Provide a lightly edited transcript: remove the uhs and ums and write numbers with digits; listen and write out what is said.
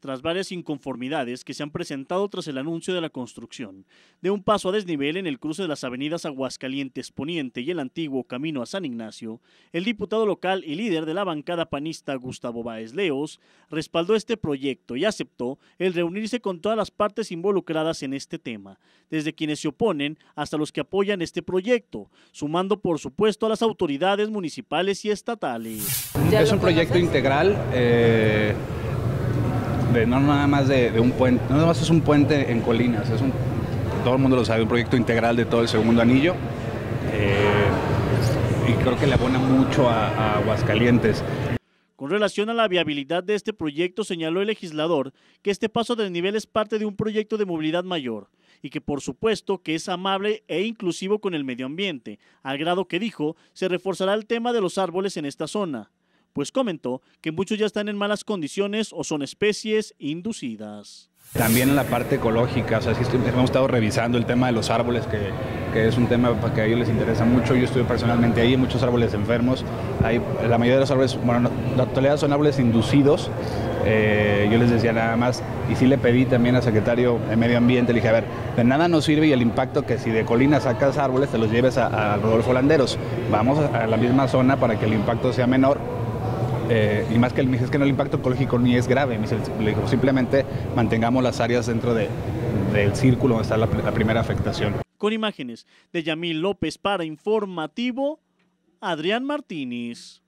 tras varias inconformidades que se han presentado tras el anuncio de la construcción de un paso a desnivel en el cruce de las avenidas Aguascalientes Poniente y el antiguo camino a San Ignacio, el diputado local y líder de la bancada panista Gustavo Báez Leos respaldó este proyecto y aceptó el reunirse con todas las partes involucradas en este tema, desde quienes se oponen hasta los que apoyan este proyecto, sumando por supuesto a las autoridades municipales y estatales. Es un proyecto integral, no nada más de un puente, no nada más es un puente en colinas, es un, todo el mundo lo sabe, un proyecto integral de todo el segundo anillo, y creo que le abona mucho a Aguascalientes. Con relación a la viabilidad de este proyecto, señaló el legislador que este paso de nivel es parte de un proyecto de movilidad mayor y que por supuesto que es amable e inclusivo con el medio ambiente, al grado que dijo se reforzará el tema de los árboles en esta zona, pues comentó que muchos ya están en malas condiciones o son especies inducidas. También en la parte ecológica, o sea, sí hemos estado revisando el tema de los árboles, que es un tema que a ellos les interesa mucho. Yo estuve personalmente ahí, muchos árboles enfermos. Hay, la mayoría de los árboles, bueno, la actualidad son árboles inducidos. Yo les decía nada más, y sí le pedí también al secretario de Medio Ambiente, le dije, a ver, de nada nos sirve y el impacto que si de colina sacas árboles te los lleves a Rodolfo Landeros. Vamos a la misma zona para que el impacto sea menor. Y más que me dice, es que no, el impacto ecológico ni es grave, le digo, simplemente mantengamos las áreas dentro del círculo donde está la primera afectación. Con imágenes de Yamil López para Informativo, Adrián Martínez.